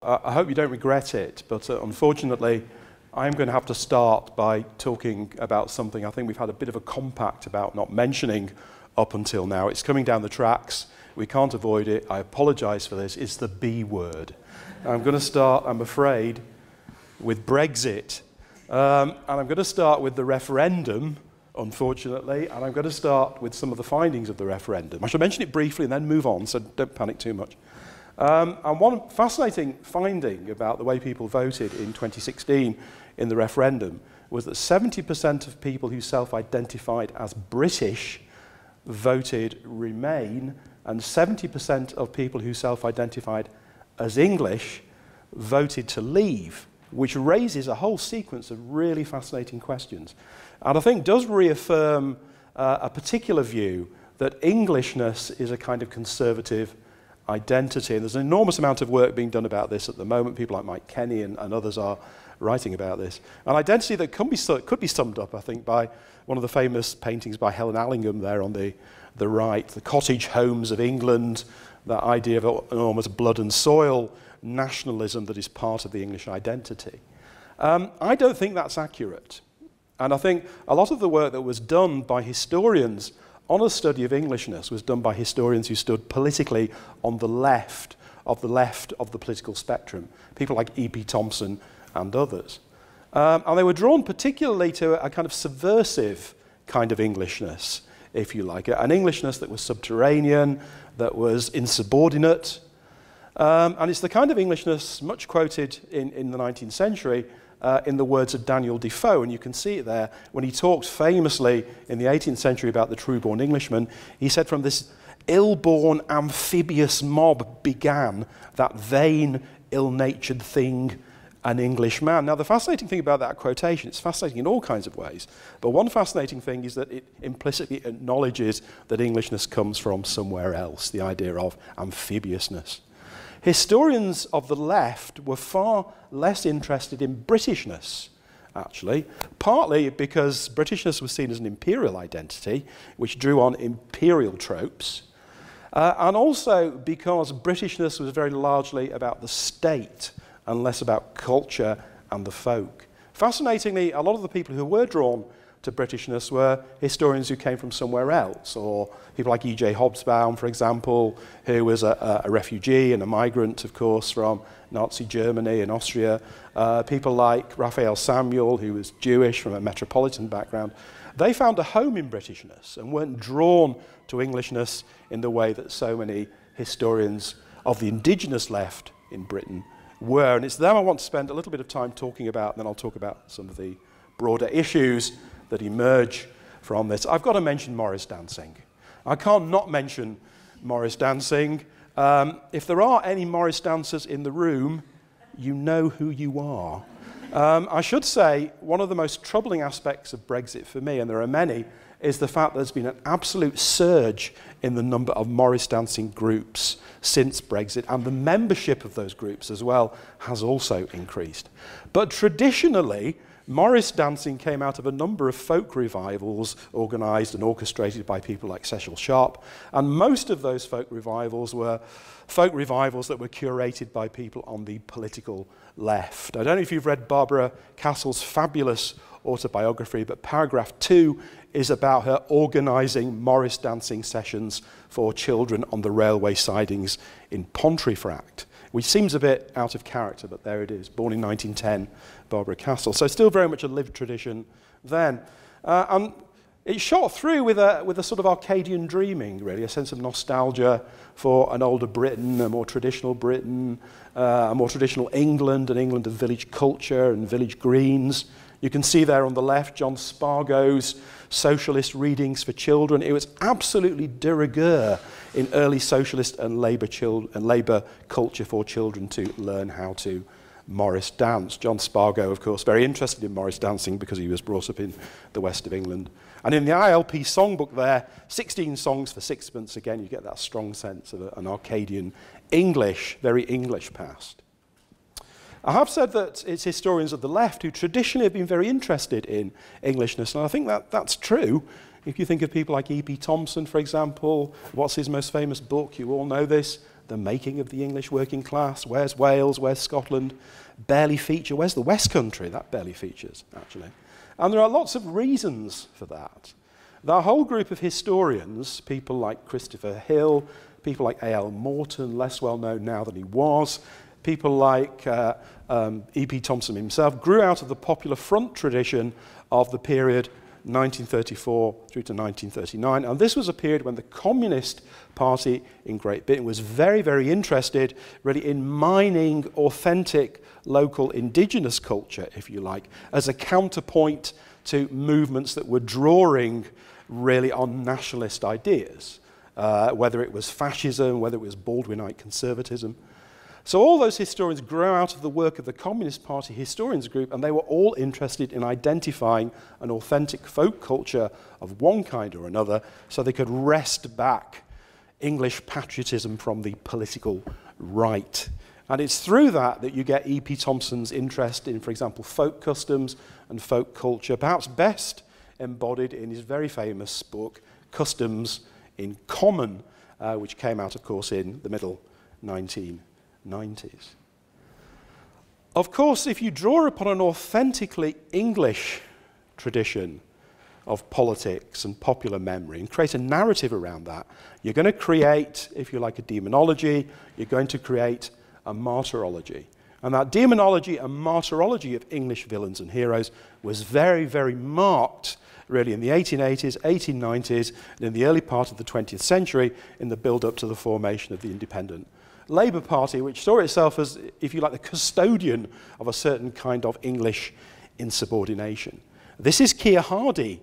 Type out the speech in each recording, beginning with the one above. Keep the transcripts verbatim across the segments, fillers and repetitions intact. Uh, I hope you don't regret it, but uh, unfortunately, I'm going to have to start by talking about something I think we've had a bit of a compact about not mentioning up until now. It's coming down the tracks. We can't avoid it. I apologise for this. It's the B word. I'm going to start, I'm afraid, with Brexit. Um, and I'm going to start with the referendum, unfortunately, and I'm going to start with some of the findings of the referendum. I shall mention it briefly and then move on, so don't panic too much. Um, and one fascinating finding about the way people voted in twenty sixteen in the referendum was that seventy percent of people who self-identified as British voted Remain, and seventy percent of people who self-identified as English voted to leave, which raises a whole sequence of really fascinating questions. And I think does reaffirm uh, a particular view that Englishness is a kind of conservative identity, and there's an enormous amount of work being done about this at the moment. People like Mike Kenny and, and others are writing about this. An identity that can be, could be summed up, I think, by one of the famous paintings by Helen Allingham there on the, the right, the cottage homes of England, that idea of enormous blood and soil nationalism that is part of the English identity. Um, I don't think that's accurate. And I think a lot of the work that was done by historians on a study of Englishness was done by historians who stood politically on the left of the left of the political spectrum, people like E P Thompson and others. Um, and they were drawn particularly to a kind of subversive kind of Englishness, if you like, an Englishness that was subterranean, that was insubordinate. Um, and it's the kind of Englishness much quoted in, in the nineteenth century, Uh, in the words of Daniel Defoe, and you can see it there, when he talked famously in the eighteenth century about the true-born Englishman, he said, "From this ill-born amphibious mob began that vain, ill-natured thing, an English man." Now, the fascinating thing about that quotation, it's fascinating in all kinds of ways, but one fascinating thing is that it implicitly acknowledges that Englishness comes from somewhere else, the idea of amphibiousness. Historians of the left were far less interested in Britishness, actually, partly because Britishness was seen as an imperial identity, which drew on imperial tropes, uh, and also because Britishness was very largely about the state and less about culture and the folk. Fascinatingly, a lot of the people who were drawn to Britishness were historians who came from somewhere else, or people like E J Hobsbawm, for example, who was a, a refugee and a migrant, of course, from Nazi Germany and Austria. Uh, people like Raphael Samuel, who was Jewish from a metropolitan background. They found a home in Britishness and weren't drawn to Englishness in the way that so many historians of the indigenous left in Britain were. And it's them I want to spend a little bit of time talking about, and then I'll talk about some of the broader issues that emerge from this. I've got to mention Morris dancing. I can't not mention Morris dancing. Um, if there are any Morris dancers in the room, you know who you are. Um, I should say, one of the most troubling aspects of Brexit for me, and there are many, is the fact that there's been an absolute surge in the number of Morris dancing groups since Brexit, and the membership of those groups as well has also increased. But traditionally, Morris dancing came out of a number of folk revivals organised and orchestrated by people like Cecil Sharp, and most of those folk revivals were folk revivals that were curated by people on the political left. I don't know if you've read Barbara Castle's fabulous autobiography, but paragraph two is about her organising Morris dancing sessions for children on the railway sidings in Pontefract, which seems a bit out of character, but there it is, born in nineteen ten, Barbara Castle. So still very much a lived tradition then. Uh, and it shot through with a, with a sort of Arcadian dreaming, really, a sense of nostalgia for an older Britain, a more traditional Britain, uh, a more traditional England, an England of village culture and village greens. You can see there on the left, John Spargo's socialist readings for children. It was absolutely de rigueur in early socialist and labour child and labour culture for children to learn how to Morris dance. John Spargo, of course, very interested in Morris dancing because he was brought up in the west of England. And in the I L P songbook there, sixteen songs for sixpence. Again, you get that strong sense of an Arcadian English, very English past. I have said that it's historians of the left who traditionally have been very interested in Englishness, and I think that that's true. If you think of people like E P Thompson, for example, what's his most famous book? You all know this, the making of the English working class. Where's Wales? Where's Scotland? Barely feature. Where's the West Country? That barely features, actually. And there are lots of reasons for that. That whole group of historians, people like Christopher Hill, people like A L Morton, less well known now than he was, people like uh, um, E P Thompson himself, grew out of the Popular Front tradition of the period nineteen thirty-four through to nineteen thirty-nine. And this was a period when the Communist Party in Great Britain was very, very interested really in mining authentic local indigenous culture, if you like, as a counterpoint to movements that were drawing really on nationalist ideas, uh, whether it was fascism, whether it was Baldwinite conservatism. So all those historians grow out of the work of the Communist Party historians group, and they were all interested in identifying an authentic folk culture of one kind or another so they could wrest back English patriotism from the political right. And it's through that that you get E P Thompson's interest in, for example, folk customs and folk culture, perhaps best embodied in his very famous book, Customs in Common, uh, which came out, of course, in the middle nineteen nineties. Of course, if you draw upon an authentically English tradition of politics and popular memory and create a narrative around that, you're going to create, if you like, a demonology, you're going to create a martyrology. And that demonology and martyrology of English villains and heroes was very, very marked really in the eighteen eighties, eighteen nineties, and in the early part of the twentieth century in the build-up to the formation of the independent Labour Party, which saw itself as, if you like, the custodian of a certain kind of English insubordination. This is Keir Hardie,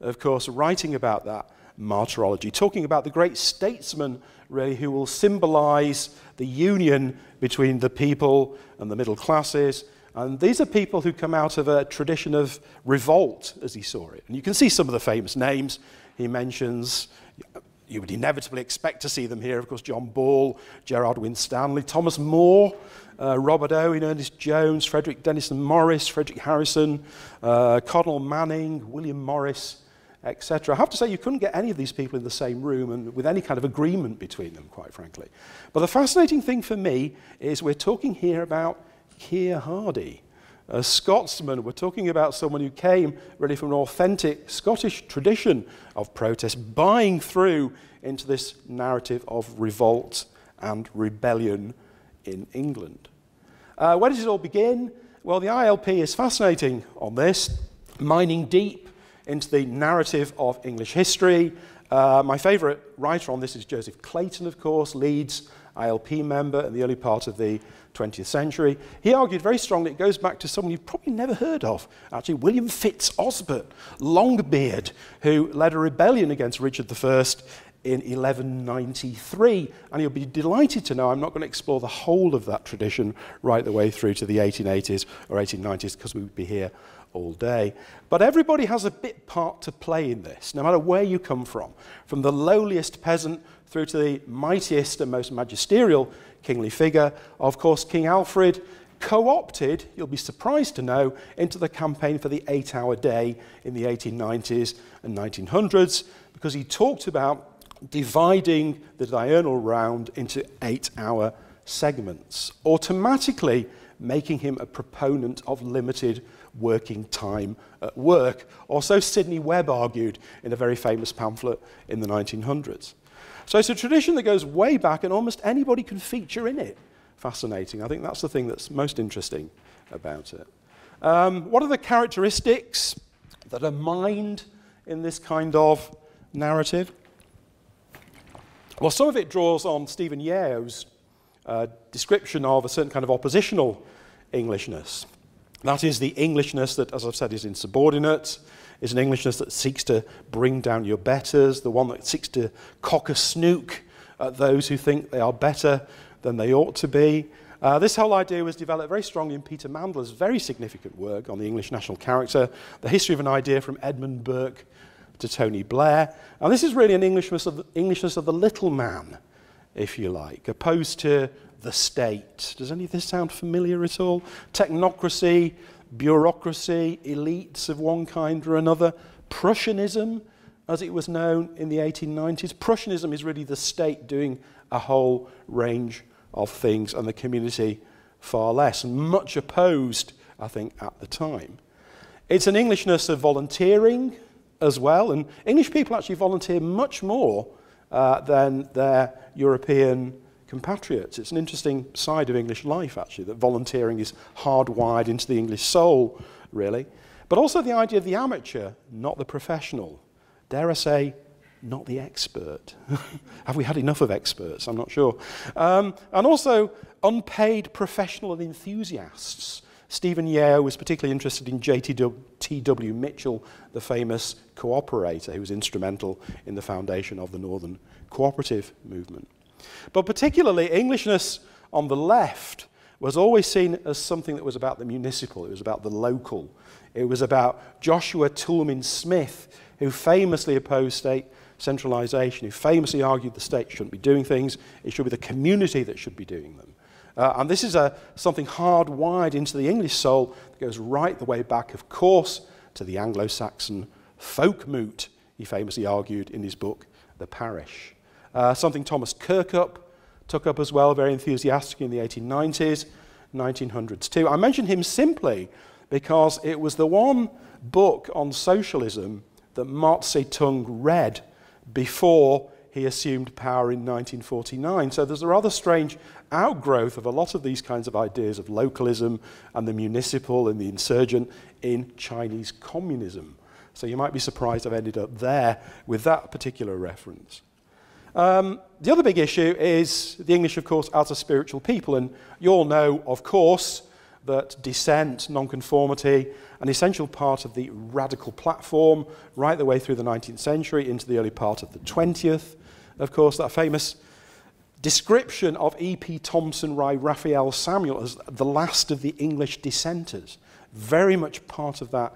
of course, writing about that martyrology, talking about the great statesman, really, who will symbolise the union between the people and the middle classes. And these are people who come out of a tradition of revolt, as he saw it. And you can see some of the famous names he mentions. You would inevitably expect to see them here, of course, John Ball, Gerard Winstanley, Thomas Moore, uh, Robert Owen, Ernest Jones, Frederick Dennison Morris, Frederick Harrison, uh, Cardinal Manning, William Morris, et cetera. I have to say, you couldn't get any of these people in the same room and with any kind of agreement between them, quite frankly. But the fascinating thing for me is we're talking here about Keir Hardie, a Scotsman. We're talking about someone who came really from an authentic Scottish tradition of protest, buying through into this narrative of revolt and rebellion in England. Uh, where does it all begin? Well, the I L P is fascinating on this, mining deep into the narrative of English history. Uh, my favourite writer on this is Joseph Clayton, of course, Leeds I L P member in the early part of the twentieth century. He argued very strongly it goes back to someone you've probably never heard of, actually, William Fitz Osbert, Longbeard, who led a rebellion against Richard the First in eleven ninety-three. And you'll be delighted to know I'm not going to explore the whole of that tradition right the way through to the eighteen eighties or eighteen nineties, because we would be here all day. But everybody has a bit part to play in this, no matter where you come from, from the lowliest peasant through to the mightiest and most magisterial kingly figure. Of course, King Alfred co-opted, you'll be surprised to know, into the campaign for the eight-hour day in the eighteen nineties and nineteen hundreds, because he talked about dividing the diurnal round into eight-hour segments, automatically making him a proponent of limited working time at work, or so Sidney Webb argued in a very famous pamphlet in the nineteen hundreds. So it's a tradition that goes way back, and almost anybody can feature in it. Fascinating. I think that's the thing that's most interesting about it. Um, what are the characteristics that are mined in this kind of narrative? Well, some of it draws on Stephen Yeo's uh, description of a certain kind of oppositional Englishness. That is the Englishness that, as I've said, is insubordinate, is an Englishness that seeks to bring down your betters, the one that seeks to cock a snook at those who think they are better than they ought to be. Uh, this whole idea was developed very strongly in Peter Mandler's very significant work on the English national character, The History of an Idea from Edmund Burke to Tony Blair. And this is really an Englishness of the, Englishness of the little man, if you like, opposed to the state. Does any of this sound familiar at all? Technocracy, bureaucracy, elites of one kind or another, Prussianism, as it was known in the eighteen nineties. Prussianism is really the state doing a whole range of things and the community far less, and much opposed, I think, at the time. It's an Englishness of volunteering as well, and English people actually volunteer much more uh, than their European compatriots. It's an interesting side of English life, actually, that volunteering is hardwired into the English soul, really. But also the idea of the amateur, not the professional. Dare I say, not the expert. Have we had enough of experts? I'm not sure. Um, and also unpaid professional and enthusiasts. Stephen Yeo was particularly interested in J T W Mitchell, the famous cooperator who was instrumental in the foundation of the Northern Cooperative Movement. But particularly, Englishness on the left was always seen as something that was about the municipal, it was about the local. It was about Joshua Toulmin Smith, who famously opposed state centralisation, who famously argued the state shouldn't be doing things, it should be the community that should be doing them. Uh, and this is a, something hardwired into the English soul that goes right the way back, of course, to the Anglo-Saxon folk moot, he famously argued in his book, The Parish. Uh, something Thomas Kirkup took up as well, very enthusiastically in the eighteen nineties, nineteen hundreds too. I mention him simply because it was the one book on socialism that Mao Zedong read before he assumed power in nineteen forty-nine. So there's a rather strange outgrowth of a lot of these kinds of ideas of localism and the municipal and the insurgent in Chinese communism. So you might be surprised I've ended up there with that particular reference. Um, the other big issue is the English, of course, as a spiritual people. And you all know, of course, that dissent, nonconformity, an essential part of the radical platform right the way through the nineteenth century into the early part of the twentieth. Of course, that famous description of E P Thompson by Raphael Samuel as the last of the English dissenters, very much part of that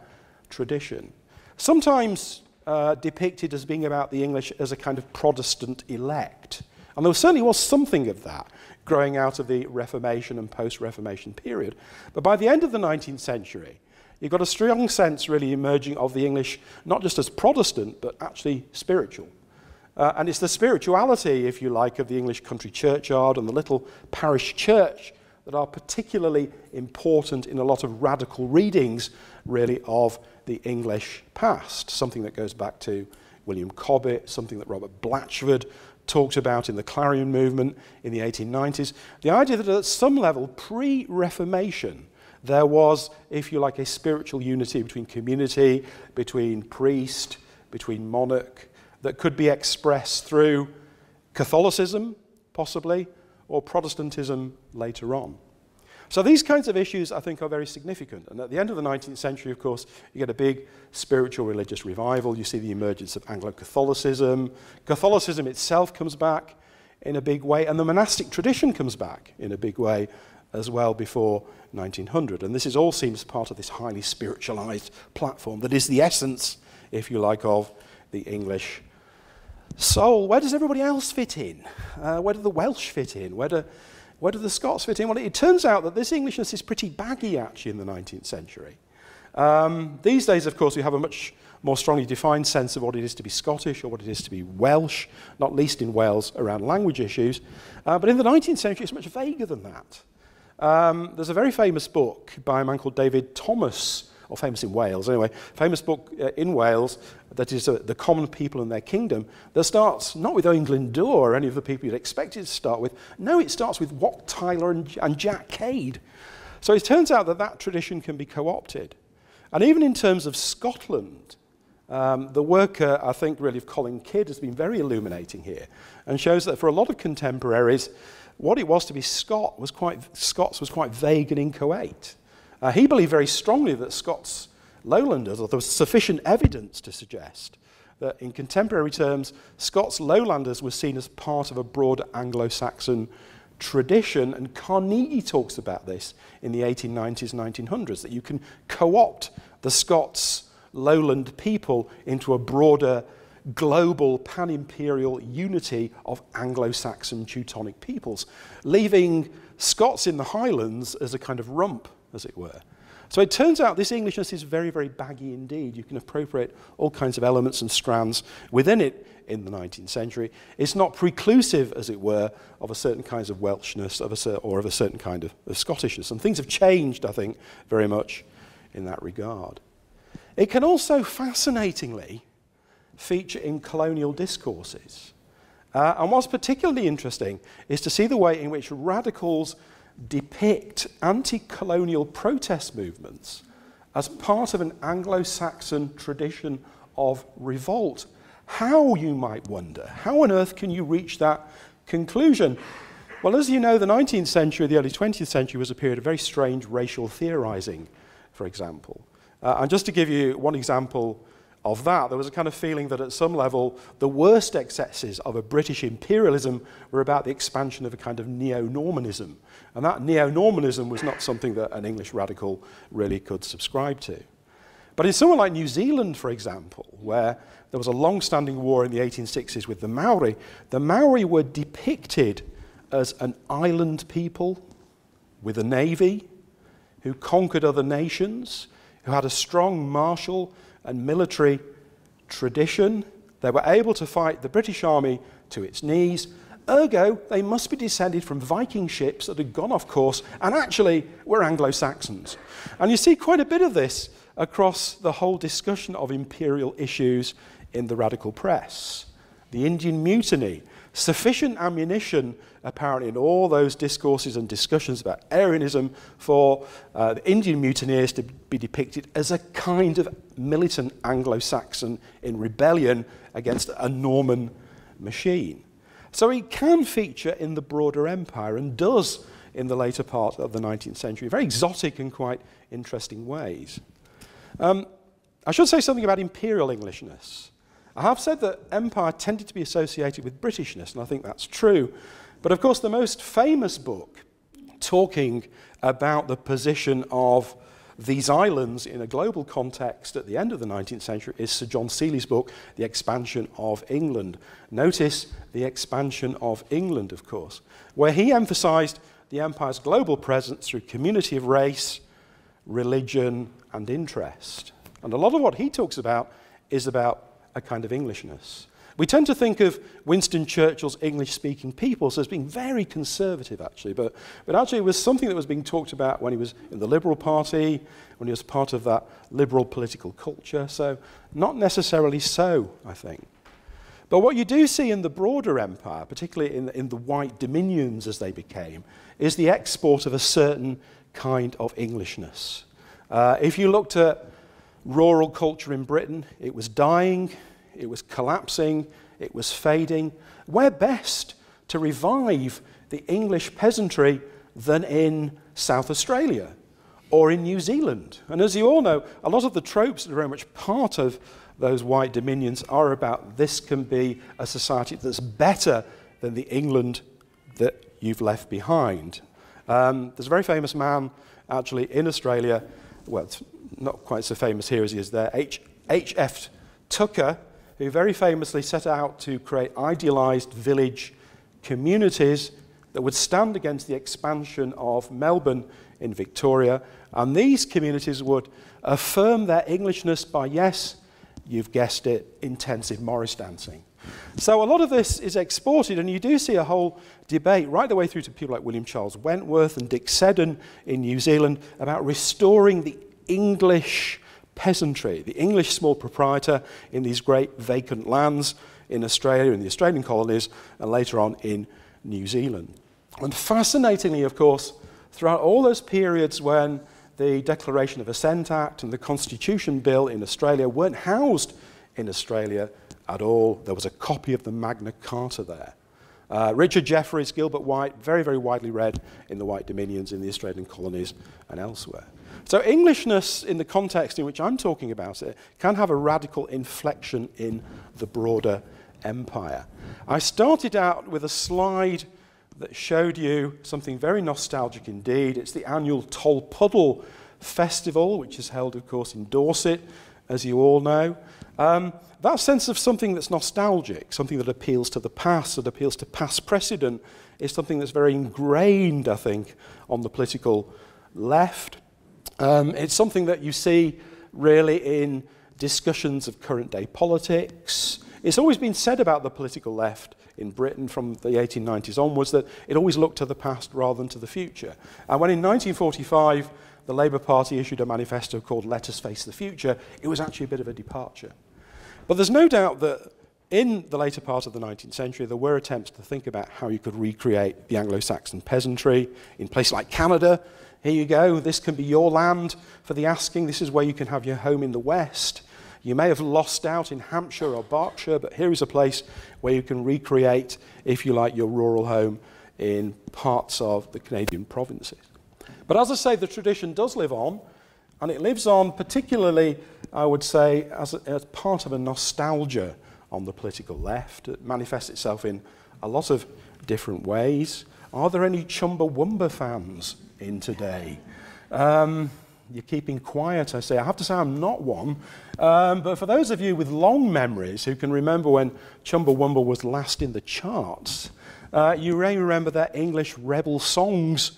tradition. Sometimes uh, depicted as being about the English as a kind of Protestant elect. And there certainly was something of that growing out of the Reformation and post-Reformation period. But by the end of the nineteenth century, you've got a strong sense really emerging of the English, not just as Protestant, but actually spiritual. Uh, and it's the spirituality, if you like, of the English country churchyard and the little parish church that are particularly important in a lot of radical readings, really, of the English past, something that goes back to William Cobbett, something that Robert Blatchford talked about in the Clarion movement in the eighteen nineties, the idea that at some level, pre-Reformation, there was, if you like, a spiritual unity between community, between priest, between monarch, that could be expressed through Catholicism, possibly, or Protestantism later on. So these kinds of issues, I think, are very significant. And at the end of the nineteenth century, of course, you get a big spiritual religious revival. You see the emergence of Anglo-Catholicism. Catholicism itself comes back in a big way, and the monastic tradition comes back in a big way as well before nineteen hundred. And this is all seems part of this highly spiritualized platform that is the essence, if you like, of the English soul. Where does everybody else fit in? Uh, where do the Welsh fit in? Where do... Where do the Scots fit in? Well, it turns out that this Englishness is pretty baggy, actually, in the nineteenth century. Um, these days, of course, we have a much more strongly defined sense of what it is to be Scottish or what it is to be Welsh, not least in Wales, around language issues. Uh, but in the nineteenth century, it's much vaguer than that. Um, there's a very famous book by a man called David Thomas, or famous in Wales, anyway, famous book uh, in Wales that is uh, The Common People and Their Kingdom, that starts not with Owain Glyndwr or any of the people you'd expect it to start with. No, it starts with Wat Tyler and, and Jack Cade. So it turns out that that tradition can be co-opted. And even in terms of Scotland, um, the work, uh, I think, really, of Colin Kidd has been very illuminating here and shows that for a lot of contemporaries, what it was to be Scot was quite, Scots was quite vague and inchoate. Uh, he believed very strongly that Scots lowlanders, or there was sufficient evidence to suggest that in contemporary terms, Scots lowlanders were seen as part of a broader Anglo-Saxon tradition, and Carnegie talks about this in the eighteen nineties, nineteen hundreds, that you can co-opt the Scots lowland people into a broader global pan-imperial unity of Anglo-Saxon Teutonic peoples, leaving Scots in the Highlands as a kind of rump, as it were. So it turns out this Englishness is very, very baggy indeed. You can appropriate all kinds of elements and strands within it in the nineteenth century. It's not preclusive, as it were, of a certain kind of Welshness of a or of a certain kind of, of Scottishness. And things have changed, I think, very much in that regard. It can also fascinatingly feature in colonial discourses. Uh, and what's particularly interesting is to see the way in which radicals depict anti-colonial protest movements as part of an Anglo-Saxon tradition of revolt. How, you might wonder, how on earth can you reach that conclusion? Well, as you know, the nineteenth century, the early twentieth century was a period of very strange racial theorizing, for example. Uh, and just to give you one example of that, there was a kind of feeling that at some level the worst excesses of a British imperialism were about the expansion of a kind of neo-Normanism. And that neo-Normanism was not something that an English radical really could subscribe to. But in somewhere like New Zealand, for example, where there was a long-standing war in the eighteen sixties with the Maori, the Maori were depicted as an island people with a navy who conquered other nations, who had a strong martial and military tradition. They were able to fight the British army to its knees. Ergo, they must be descended from Viking ships that had gone off course and actually were Anglo-Saxons. And you see quite a bit of this across the whole discussion of imperial issues in the radical press. The Indian Mutiny, sufficient ammunition apparently in all those discourses and discussions about Aryanism for uh, the Indian mutineers to be depicted as a kind of militant Anglo-Saxon in rebellion against a Norman machine. So it can feature in the broader empire and does in the later part of the nineteenth century, very exotic and quite interesting ways. Um, I should say something about imperial Englishness. I have said that empire tended to be associated with Britishness, and I think that's true. But of course, the most famous book talking about the position of these islands in a global context at the end of the nineteenth century is Sir John Seeley's book, The Expansion of England. Notice The Expansion of England, of course, where he emphasised the empire's global presence through community of race, religion, and interest. And a lot of what he talks about is about a kind of Englishness. We tend to think of Winston Churchill's English-speaking peoples as being very conservative, actually, but, but actually it was something that was being talked about when he was in the Liberal Party, when he was part of that liberal political culture, so not necessarily so, I think. But what you do see in the broader empire, particularly in the, in the white dominions as they became, is the export of a certain kind of Englishness. Uh, if you looked at rural culture in Britain, it was dying, it was collapsing, it was fading. Where best to revive the English peasantry than in South Australia or in New Zealand? And as you all know, a lot of the tropes that are very much part of those white dominions are about this can be a society that's better than the England that you've left behind. Um, there's a very famous man actually in Australia, well, it's not quite so famous here as he is there, H F Tucker, who very famously set out to create idealised village communities that would stand against the expansion of Melbourne in Victoria. And these communities would affirm their Englishness by, yes, you've guessed it, intensive Morris dancing. So a lot of this is exported, and you do see a whole debate right the way through to people like William Charles Wentworth and Dick Seddon in New Zealand about restoring the English peasantry, the English small proprietor in these great vacant lands in Australia, in the Australian colonies, and later on in New Zealand. And fascinatingly, of course, throughout all those periods when the Declaration of Assent Act and the Constitution Bill in Australia weren't housed in Australia at all, there was a copy of the Magna Carta there. Uh, Richard Jefferies, Gilbert White, very, very widely read in the white dominions, in the Australian colonies and elsewhere. So Englishness, in the context in which I'm talking about it, can have a radical inflection in the broader empire. I started out with a slide that showed you something very nostalgic indeed. It's the annual Tolpuddle Festival, which is held, of course, in Dorset, as you all know. Um, that sense of something that's nostalgic, something that appeals to the past, that appeals to past precedent, is something that's very ingrained, I think, on the political left. Um, it's something that you see really in discussions of current day politics. It's always been said about the political left in Britain from the eighteen nineties onwards that it always looked to the past rather than to the future. And when in nineteen forty-five the Labour Party issued a manifesto called Let Us Face the Future, it was actually a bit of a departure. But there's no doubt that in the later part of the nineteenth century, there were attempts to think about how you could recreate the Anglo-Saxon peasantry in places like Canada. Here you go, this can be your land for the asking. This is where you can have your home in the West. You may have lost out in Hampshire or Berkshire, but here is a place where you can recreate, if you like, your rural home in parts of the Canadian provinces. But as I say, the tradition does live on, and it lives on particularly, I would say, as, a, as part of a nostalgia on the political left. It manifests itself in a lot of different ways. Are there any Chumbawamba fans in today? Um, You're keeping quiet, I say. I have to say I'm not one. Um, but for those of you with long memories who can remember when Chumbawamba was last in the charts, uh, you may remember their English rebel songs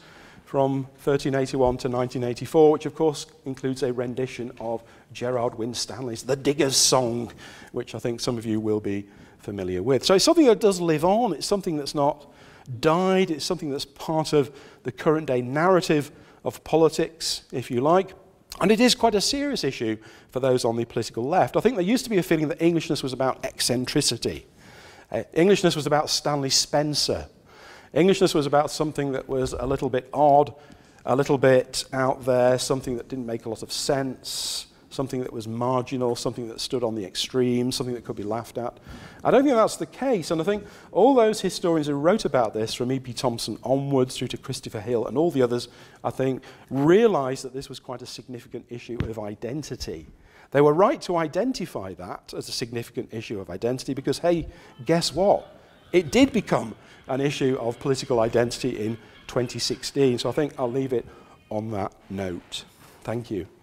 from thirteen eighty-one to nineteen eighty-four, which of course includes a rendition of Gerard Winstanley's The Digger's Song, which I think some of you will be familiar with. So it's something that does live on. It's something that's not died. It's something that's part of the current day narrative of politics, if you like, and it is quite a serious issue for those on the political left. I think there used to be a feeling that Englishness was about eccentricity. Uh, Englishness was about Stanley Spencer. Englishness was about something that was a little bit odd, a little bit out there, something that didn't make a lot of sense, something that was marginal, something that stood on the extreme, something that could be laughed at. I don't think that's the case, and I think all those historians who wrote about this, from E P Thompson onwards through to Christopher Hill and all the others, I think, realised that this was quite a significant issue of identity. They were right to identify that as a significant issue of identity because, hey, guess what? It did become an issue of political identity in twenty sixteen, so I think I'll leave it on that note. Thank you.